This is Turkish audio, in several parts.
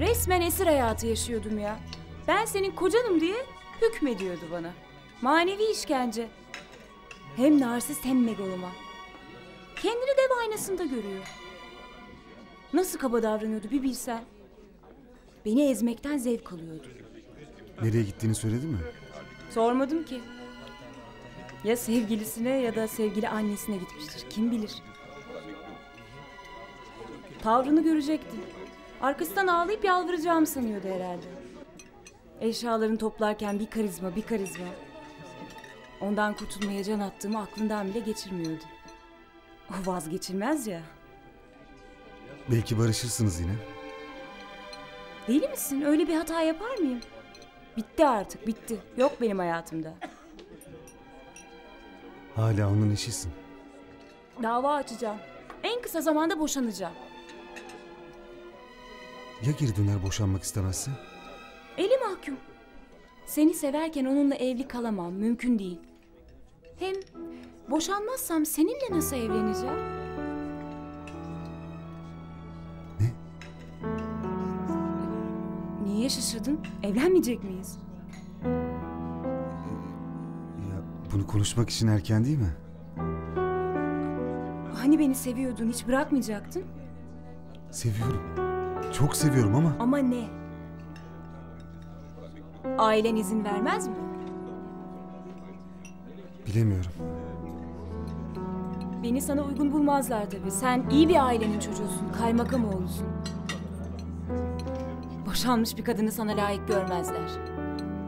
Resmen esir hayatı yaşıyordum ya. Ben senin kocanım diye hükmediyordu bana. Manevi işkence. Hem narsist hem megaloman. Kendini dev aynasında görüyor. Nasıl kaba davranıyordu bir bilsen. Beni ezmekten zevk alıyordu. Nereye gittiğini söyledi mi? Sormadım ki. Ya sevgilisine ya da sevgili annesine gitmiştir. Kim bilir. Tavrını görecektin. Arkasından ağlayıp yalvaracağımı sanıyordu herhalde. Eşyalarını toplarken bir karizma, bir karizma. Ondan kurtulmaya can attığımı aklından bile geçirmiyordu. O vazgeçilmez ya. Belki barışırsınız yine. Deli misin? Öyle bir hata yapar mıyım? Bitti artık, bitti. Yok benim hayatımda. Hala onun eşisin. Dava açacağım. En kısa zamanda boşanacağım. Ya geri döner boşanmak istemezse? Eli mahkum. Seni severken onunla evli kalamam. Mümkün değil. Hem boşanmazsam seninle nasıl evleneceğim? Ne? Niye şaşırdın? Evlenmeyecek miyiz? Ya bunu konuşmak için erken değil mi? Hani beni seviyordun, hiç bırakmayacaktın? Seviyorum. Çok seviyorum ama... Ama ne? Ailen izin vermez mi? Bilemiyorum. Beni sana uygun bulmazlar tabii. Sen iyi bir ailenin çocuğusun, kaymakam oğlusun. Boşanmış bir kadını sana layık görmezler.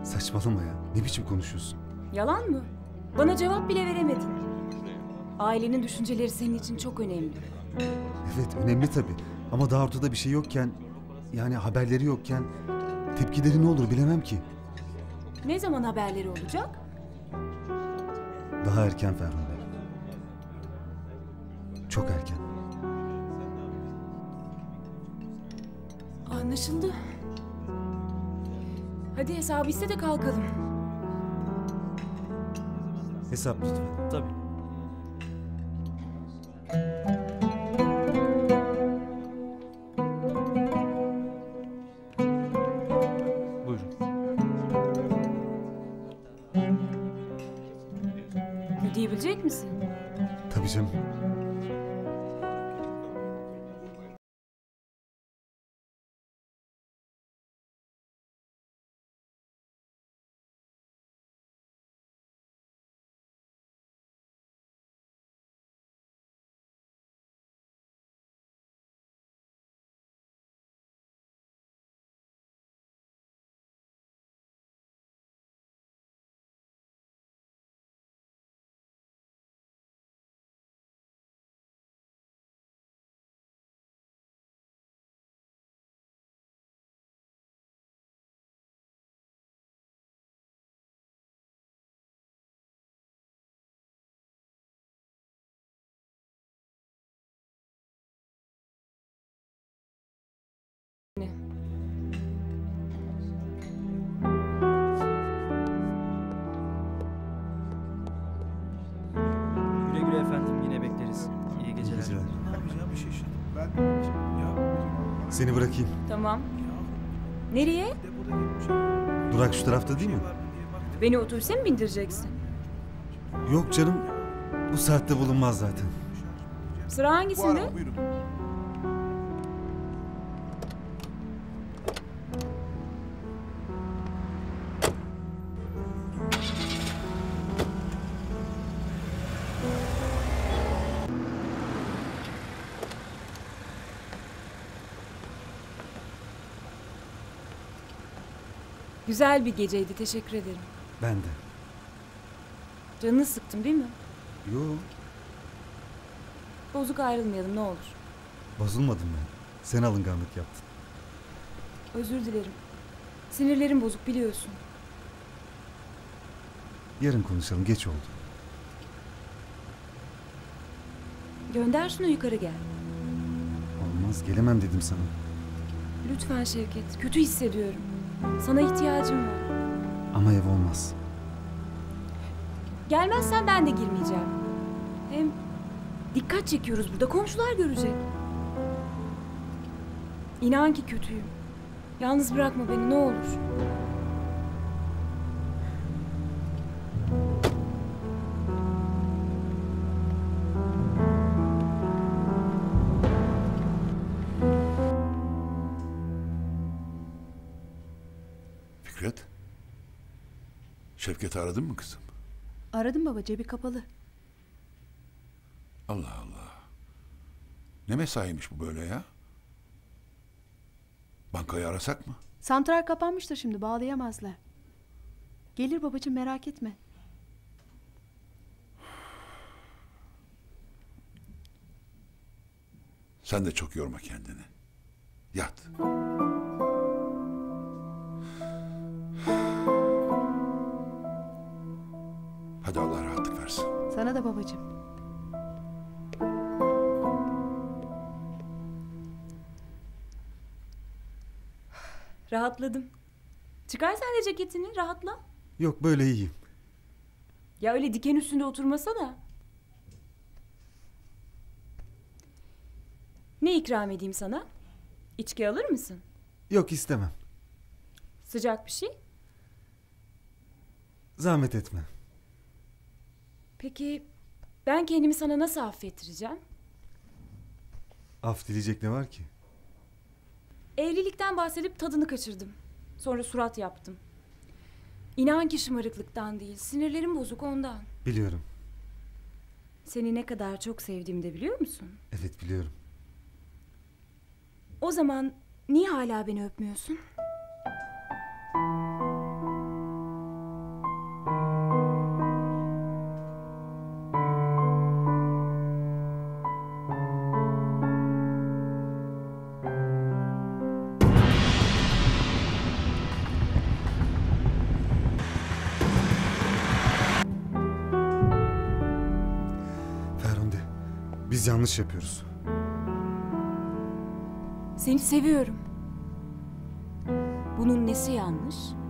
Saçmalama ya, ne biçim konuşuyorsun? Yalan mı? Bana cevap bile veremedin. Ailenin düşünceleri senin için çok önemli. Evet, önemli tabii. Ama daha ortada bir şey yokken, yani haberleri yokken tepkileri ne olur bilemem ki. Ne zaman haberleri olacak? Daha erken Ferhunde. Çok erken. Anlaşıldı. Hadi hesabı iste de kalkalım. Hesap lütfen. Tabii. Ödeyebilecek misin? Tabii canım. Seni bırakayım. Tamam. Nereye? Durak şu tarafta değil mi? Beni otobüse mi bindireceksin? Yok canım. Bu saatte bulunmaz zaten. Sıra hangisinde? Güzel bir geceydi, teşekkür ederim. Ben de. Canını sıktım değil mi? Yok. Bozuk ayrılmayalım ne olur. Bozulmadım ben. Sen alınganlık yaptın. Özür dilerim. Sinirlerim bozuk biliyorsun. Yarın konuşalım, geç oldu. Gönder şunu yukarı gel. Olmaz, gelemem dedim sana. Lütfen Şevket, kötü hissediyorum. Sana ihtiyacım var. Ama ev olmaz. Gelmezsen ben de girmeyeceğim. Hem dikkat çekiyoruz burada. Komşular görecek. İnan ki kötüyüm. Yalnız bırakma beni ne olur. Fikret, Şevket'i aradın mı kızım? Aradım baba, cebi kapalı. Allah Allah. Ne mesaiymiş bu böyle ya? Bankayı arasak mı? Santral kapanmıştır şimdi, bağlayamazlar. Gelir babacığım, merak etme. Sen de çok yorma kendini. Yat. Hadi Allah rahatlık versin. Sana da babacığım. Rahatladım. Çıkar sen de ceketini, rahatla. Yok, böyle iyiyim. Ya öyle diken üstünde oturmasana. Ne ikram edeyim sana? İçki alır mısın? Yok, istemem. Sıcak bir şey? Zahmet etme. Peki ben kendimi sana nasıl affettireceğim? Af dileyecek ne var ki? Evlilikten bahsedip tadını kaçırdım. Sonra surat yaptım. İnan ki şımarıklıktan değil, sinirlerim bozuk ondan. Biliyorum. Seni ne kadar çok sevdiğimi de biliyor musun? Evet, biliyorum. O zaman niye hala beni öpmüyorsun? Biz yanlış yapıyoruz. Seni seviyorum. Bunun nesi yanlış?